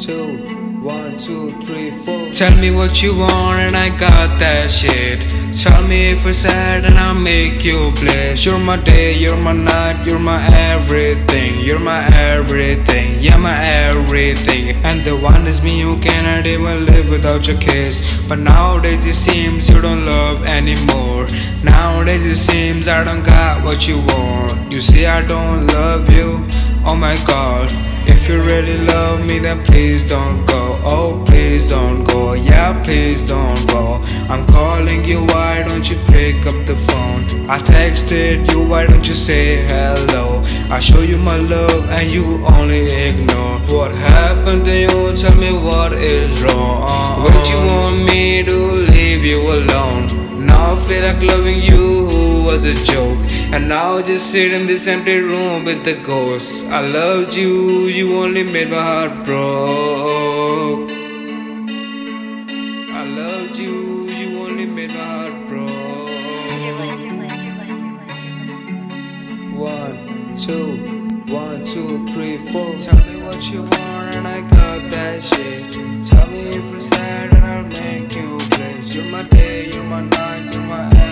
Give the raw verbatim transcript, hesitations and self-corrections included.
two, one, two, three, four. Tell me what you want and I got that shit. Tell me if you're sad and I'll make you bliss. You're my day, you're my night, you're my everything. You're my everything, yeah, my everything. And the one is me, you cannot even live without your kiss. But nowadays it seems you don't love anymore. Nowadays it seems I don't got what you want. You see I don't love you, oh my god. If you really love me then please don't go. Oh please don't go, yeah please don't go. I'm calling you, why don't you pick up the phone? I texted you, why don't you say hello? I show you my love and you only ignore. What happened to you, tell me what is wrong? Would you want me to leave you alone? Now I feel like loving you was a joke. And now just sit in this empty room with the ghosts. I loved you, you only made my heart broke. I loved you, you only made my heart broke. One, two, one, two, three, four. Tell me what you want and I got that shit. Tell me if you're sad and I'll make you bliss. You're my day, you're my night, you're my